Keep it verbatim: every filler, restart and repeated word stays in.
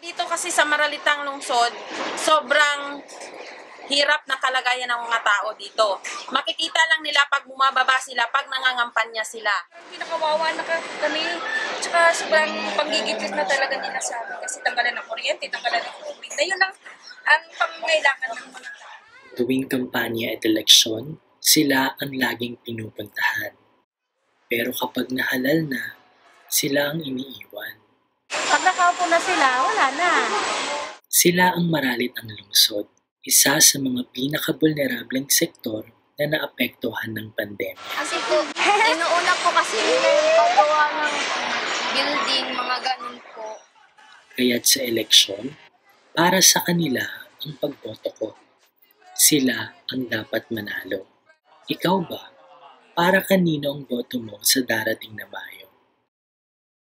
Dito kasi sa Maralitang Lungsod, sobrang hirap na kalagayan ng mga tao dito. Makikita lang nila pag bumababa sila, pag nangangampanya sila. Pinakawawa na kami, tsaka sobrang panggigipit na talaga nila sa amin kasi tanggalan ng kuryente, tanggalan ng tubig. Na yun lang ang pangailangan ng mga tao. Tuwing kampanya at eleksyon, sila ang laging pinupuntahan. Pero kapag nahalal na, sila ang iniiwan. Pag nakaupo na sila, wala na. Sila ang Maralitang Lungsod, isa sa mga pinakabulnerableng sektor na naapektuhan ng pandemya. Kasi po, inuuna po kasi yung paggawa ng building, mga ganun po. Kaya't sa eleksyon, para sa kanila ang pagboto ko. Sila ang dapat manalo. Ikaw ba? Para kanino ang boto mo sa darating na Mayo?